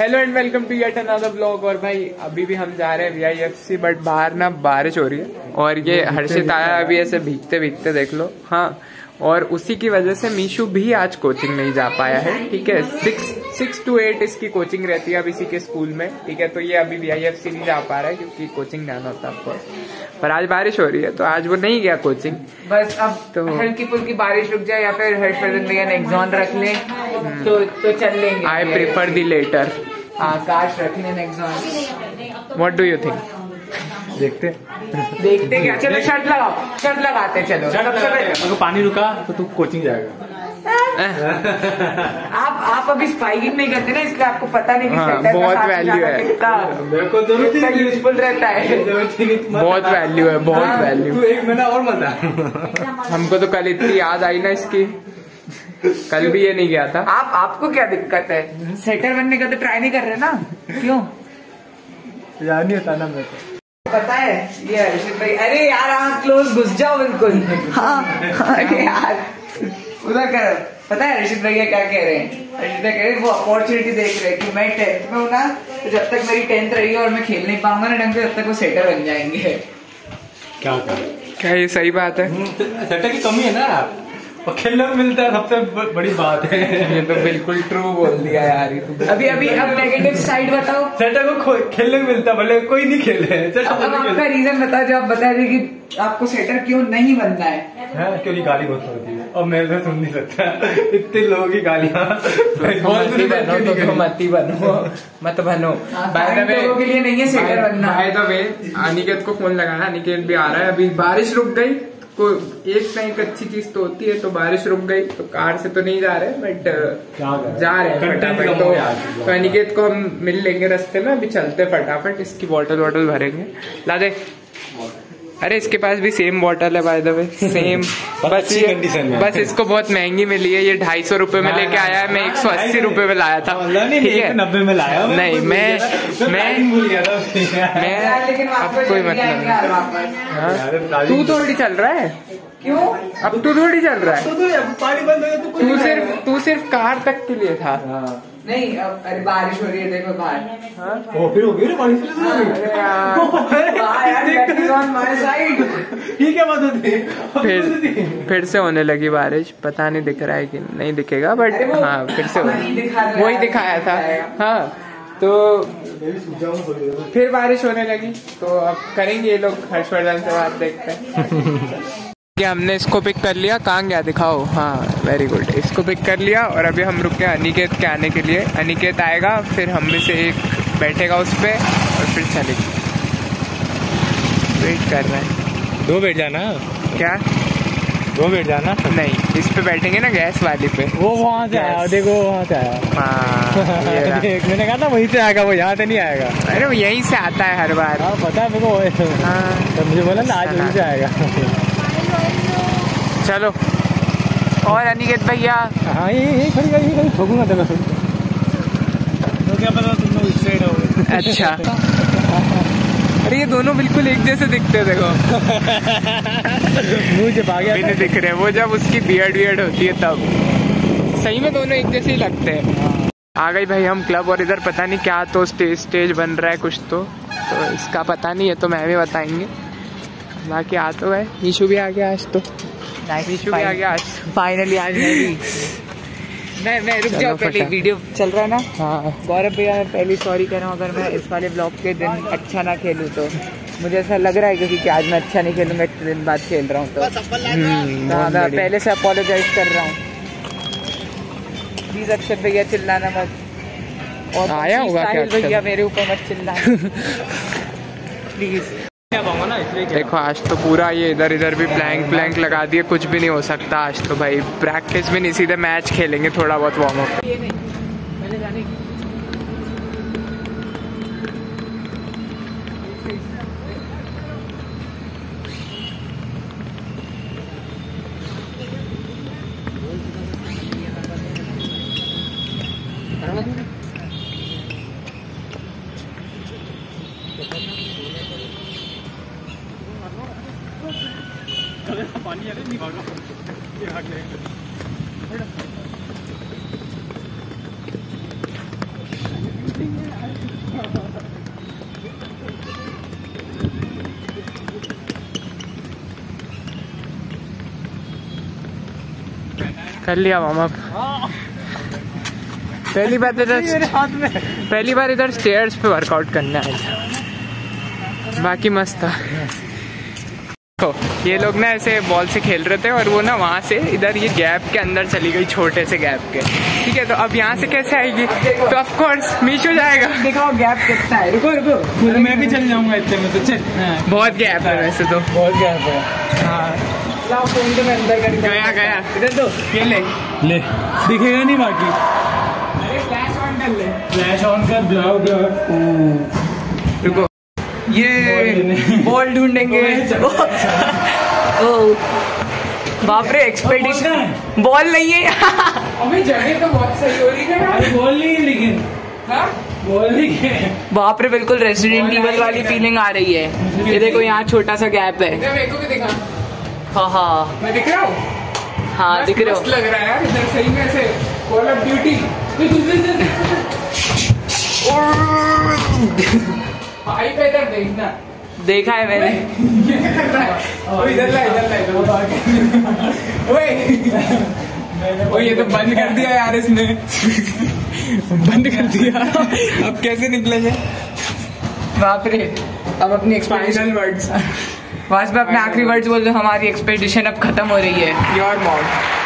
Hello and welcome to yet another vlog. और भाई अभी भी हम जा रहे हैं VIFC, बट बाहर ना बारिश हो रही है और ये हर्षित आया अभी ऐसे भीगते भीगते, देख लो। हाँ, और उसी की वजह से मीशू भी आज कोचिंग नहीं जा पाया है। ठीक है, 6 to 8 इसकी कोचिंग रहती है अब इसी के स्कूल में। ठीक है, तो ये अभी VIFC नहीं जा पा रहा है क्योंकि कोचिंग जाना होता है आपको, पर आज बारिश हो रही है तो आज वो नहीं गया कोचिंग। बस अब तो हल्की फुल्की बारिश रुक जाए या फिर हर्षवर्धन भैया ने एग्जॉन रख ले तो चल लेंगे। आई प्रेफर दी लेटर, आकाश रख लें एग्जॉन। What do you think? देखते क्या, चलो शर्ट लगाओ, शर्ट लगाते चलो। अगर पानी रुका तो तू कोचिंग जाएगा। आप अभी स्पाइकिंग नहीं करते ना, इसलिए आपको पता नहीं कि हाँ, बहुत वैल्यू है, कितना यूजफुल रहता है। बहुत वैल्यू है, बहुत वैल्यू। तू एक महीना और मजा। हमको तो कल इतनी याद आई ना इसकी, कल भी ये नहीं गया था। आपको क्या दिक्कत है? सेटर बनने का तो ट्राई नहीं कर रहे ना, क्यों? याद नहीं होता ना मेरे को, पता है ये अर्षित भाई। अरे यार आप क्लोज घुस जाओ बिल्कुल। हाँ, अरे यार उधर करो। पता है अर्षित भैया क्या कह रहे हैं? अर्षित भैया कह रहे हैं, वो अपॉर्चुनिटी देख रहे हैं कि मैं 10th में हूँ ना, तो जब तक मेरी 10th रही और मैं खेल नहीं पाऊंगा ना ढंग से, तब तक वो सेटर बन जाएंगे। क्या ये सही बात है? सेटर की कमी है ना, और खेलने को मिलता है, सबसे बड़ी बात है। ये तो बिल्कुल ट्रू बोल दिया यार। अभी अभी अब नेगेटिव साइड बताओ। सेटर को खेलने को मिलता, भले कोई नहीं खेले। अब आपका रीजन बताओ जो आप बता रहे कि आपको सेटर क्यों नहीं बनना है। क्योंकि गाली बहुत होती है और मैं तो सुन नहीं सकता इतने लोगों की गालियाँ। मत ही बनो, मत बनो। लोगों के लिए नहीं है सेटर बनना है। तो वे अनिकेत को फोन लगाना, अनिकेत भी आ रहा है। अभी बारिश रुक गई, एक ना एक अच्छी चीज तो होती है। तो बारिश रुक गई तो कार से तो नहीं जा रहे, बट जा रहे हैं फटाफट। तो अनिकेत को हम मिल लेंगे रास्ते में, अभी चलते फटाफट। इसकी बोतल वोटल भरेंगे, ला दे। अरे इसके पास भी सेम बोतल है बाय द वे, सेम। बस इसको बहुत महंगी मिली है, ये 250 रुपए में लेके आया है, मैं 180 रुपए में लाया था। ठीक है, 90 में लाया नहीं मैं। अब कोई मतलब तू थोड़ी चल रहा है, क्यों? अब तू थोड़ी चल रहा है, तू सिर्फ कार तक के लिए था। नहीं अब अरे बारिश हो रही है, देखो बाहर। ओ फिर हो गई बारिश। ये क्या बात होती है? फिर से होने लगी बारिश, पता नहीं दिख रहा है कि नहीं दिखेगा, बट हाँ फिर से वही दिखाया था। हाँ तो फिर बारिश होने लगी, तो अब करेंगे ये लोग हर्षवर्धन से बात, देखते हैं। हमने इसको पिक कर लिया, कहाँ गया दिखाओ। हाँ वेरी गुड, इसको पिक कर लिया और अभी हम रुके हैं अनिकेत के आने के लिए। अनिकेत आएगा फिर हम में से एक बैठेगा उस पर और फिर चलेगी। वेट कर रहे हैं, दो बैठ जाना। क्या दो बैठ जाना? नहीं, इस पे बैठेंगे ना, गैस वाली पे। वो वहाँ से आया, देखो वहाँ से आया। हाँ मैंने कहा था वहीं से आएगा, वो यहाँ से नहीं आएगा। अरे वो यहीं से आता है हर बार, पता है मुझे। बोला ना आज वहीं से आएगा। चलो। और अनिकेत भैया हाँ ये खड़ी ठोकूंगा तेरा सुन तो क्या पता तुम लोग इस साइड आओगे। अच्छा अरे ये दोनों बिल्कुल एक जैसे दिखते, देखो मुंह जब आगे नहीं दिख रहे, वो जब उसकी बियर्ड होती है तब सही में दोनों एक जैसे ही लगते हैं। आ गई भाई हम क्लब, और इधर पता नहीं क्या तो स्टेज बन रहा है कुछ, तो इसका पता नहीं है, तो मैं भी बताएंगे। बाकी आ तो गए, मीशू भी आ गया आज, तो मीशू भी आ गया आज फाइनली। आज मैं रुक जाओ, पहले वीडियो चल रहा है ना। हाँ गौरव भैया मैं पहले सॉरी कह रहा हूँ, अगर मैं इस वाले ब्लॉग के दिन अच्छा ना खेलूँ तो मुझे ऐसा लग रहा है क्योंकि आज मैं अच्छा नहीं खेलूँगा, एक दिन बाद खेल रहा हूँ, तो मैं पहले से अपोलोजाइज कर रहा हूँ। प्लीज अक्षर भैया चिल्लाना मत, और आया भैया मेरे ऊपर मत चिल्लाना प्लीज। देखो आज तो पूरा ये इधर इधर भी प्लैंक लगा दिए, कुछ भी नहीं हो सकता आज तो भाई। प्रैक्टिस भी नहीं, सीधे मैच खेलेंगे, थोड़ा बहुत वार्म अप। कर लिया वार्म अप। पहली बार इधर स्टेयर्स पे वर्कआउट करना है, बाकी मस्त था। ये लोग ना ऐसे बॉल से खेल रहे थे और वो ना वहाँ से इधर ये गैप के अंदर चली गई, छोटे से गैप के। ठीक है, तो अब यहाँ से कैसे आएगी? तो ऑफ कोर्स मीशो जाएगा। देखो गैप कितना है। रुको रुको, मैं भी चल जाऊंगा इतने में तो। चल, बहुत गैप है वैसे तो, बहुत गैप है। गया गया इधर तो, ये ले दिखेगा नहीं बाकी। फ्लैश ऑन कर ले, फ्लैश ऑन कर, ब्लाउ ब्लाउ। ये बॉल ढूंढेंगे। बाप रे, एक्सपेडिशन बॉल नहीं है। अभी जगह तो बहुत सही हो रही है, बॉल नहीं है लेकिन। हाँ, बॉल नहीं है। बाप रे, बिल्कुल रेसिडेंट ईवल वाली फीलिंग आ रही है। ये देखो यहाँ छोटा सा गैप है। मेरे को भी दिखा। हाँ, मैं दिख रहा हूँ। हाँ दिख रहा हूँ, लग रहा है यार इधर सही में ऐसे कॉल ऑफ ड्यूटी। इधर देखना, देखा है मैंने। ये कर रहा है, इधर ला। ये तो बंद कर दिया यार इसने। बंद कर दिया, अब कैसे निकलेंगे? बाप रे, अब अपनी एक्सपेडिशन वर्ड्स, वास्तव में अपने आखिरी वर्ड्स बोल दो। हमारी एक्सपेडिशन अब खत्म हो रही है। Your mom.